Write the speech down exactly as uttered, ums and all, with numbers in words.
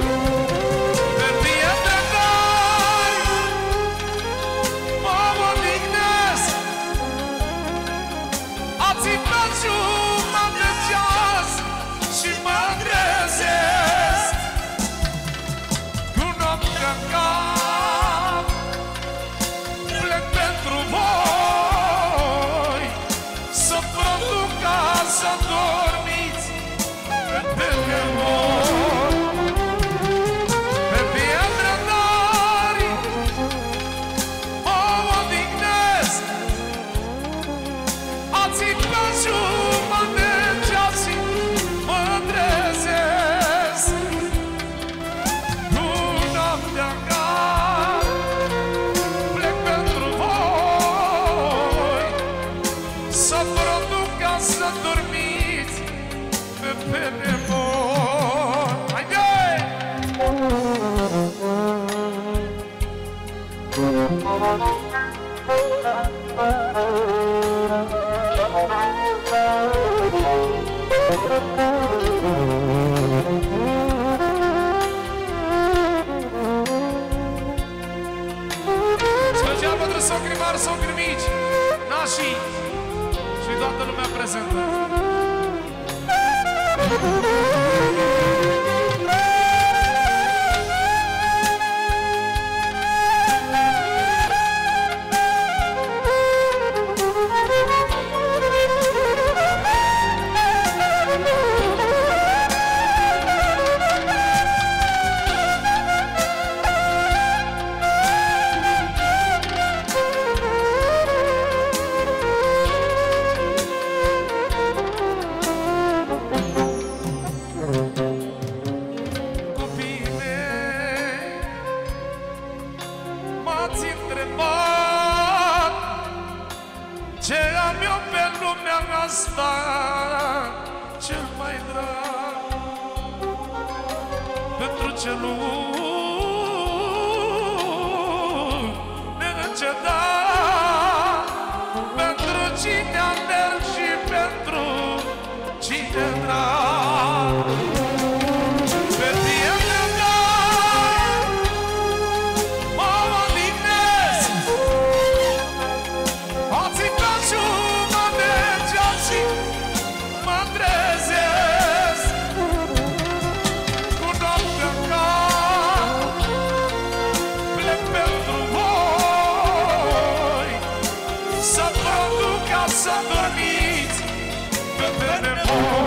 Pe pietre tăi mă modignesc, ați-i plăciut, mă plăceas și mă grezesc. Cu noapte în cap plec pentru voi, să produc casa doi. Pe pietre tari mă modignesc, ați-i plăciut, mă degeați și mă trezesc. Cu noaptea-n cap plec pentru voi, să produc ca să dormiți pe nebun. Special pentru socrii mari, socrii mici, nașii și toată lumea prezentă. Ce am eu pe lumea asta cel mai drag, pentru celul neîncetat, pentru cine alerg și pentru cine drag. Pe pietre tăi mă modignesc, ați-i plăciut, mă degeați și mă trezesc. Cu noaptea-n cap plec pentru voi, să produc ca să dormiți pe nebun.